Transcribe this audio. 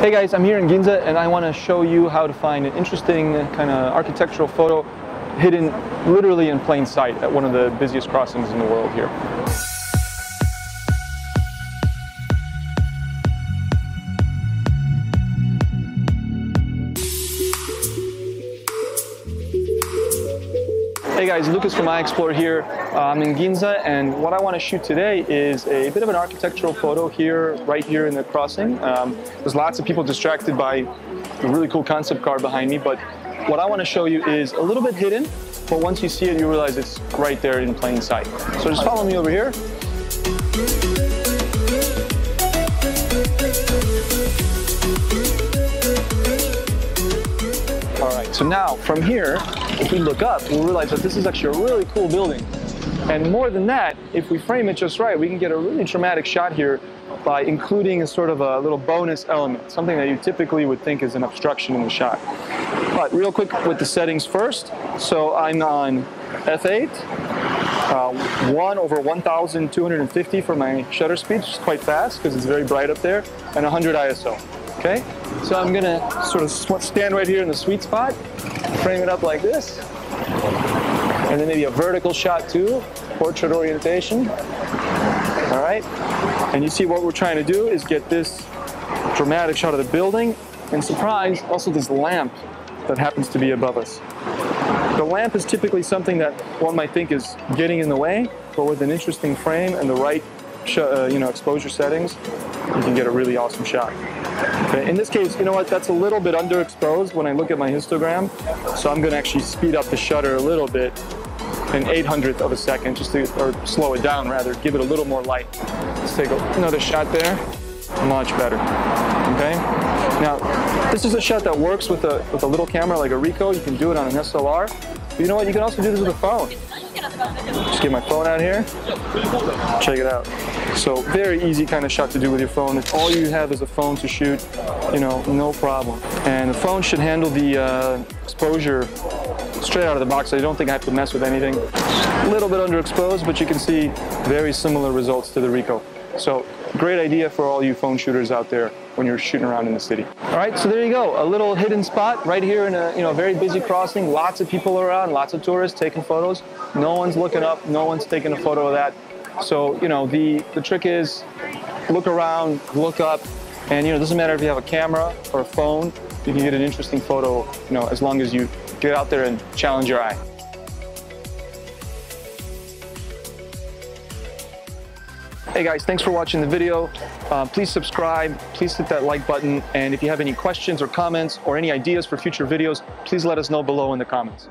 Hey guys, I'm here in Ginza and I want to show you how to find an interesting kind of architectural photo hidden literally in plain sight at one of the busiest crossings in the world here. Hey guys, Lucas from EYExplore here. I'm in Ginza and what I want to shoot today is a bit of an architectural photo here, right here in the crossing. There's lots of people distracted by the really cool concept car behind me, but what I want to show you is a little bit hidden, but once you see it, you realize it's right there in plain sight. So just follow me over here. So now, from here, if we look up, we'll realize that this is actually a really cool building. And more than that, if we frame it just right, we can get a really dramatic shot here by including a sort of a little bonus element, something that you typically would think is an obstruction in the shot. But real quick with the settings first. So I'm on f8, 1/1250 for my shutter speed, which is quite fast because it's very bright up there, and 100 ISO. Okay, so I'm going to sort of stand right here in the sweet spot, frame it up like this, and then maybe a vertical shot too, portrait orientation, all right? And you see what we're trying to do is get this dramatic shot of the building, and surprise, also this lamp that happens to be above us. The lamp is typically something that one might think is getting in the way, but with an interesting frame and the right exposure settings, you can get a really awesome shot. Okay, in this case, you know what, that's a little bit underexposed when I look at my histogram, so I'm going to actually speed up the shutter a little bit, an 800th of a second, just to, or slow it down rather, give it a little more light. Let's take another shot there, much better, okay? Now, this is a shot that works with a little camera like a Ricoh. You can do it on an SLR, but you know what, you can also do this with a phone. Just get my phone out here, check it out. So very easy kind of shot to do with your phone. If all you have is a phone to shoot, you know, no problem. And the phone should handle the exposure straight out of the box. I don't think I have to mess with anything. A little bit underexposed, but you can see very similar results to the Ricoh. So great idea for all you phone shooters out there when you're shooting around in the city. All right, so there you go, a little hidden spot right here in a very busy crossing. Lots of people around, lots of tourists taking photos. No one's looking up, no one's taking a photo of that. So, you know, the trick is look around, look up, and, you know, it doesn't matter if you have a camera or a phone, you can get an interesting photo, you know, as long as you get out there and challenge your eye. Hey guys, thanks for watching the video. Please subscribe, please hit that like button, and if you have any questions or comments or any ideas for future videos, please let us know below in the comments.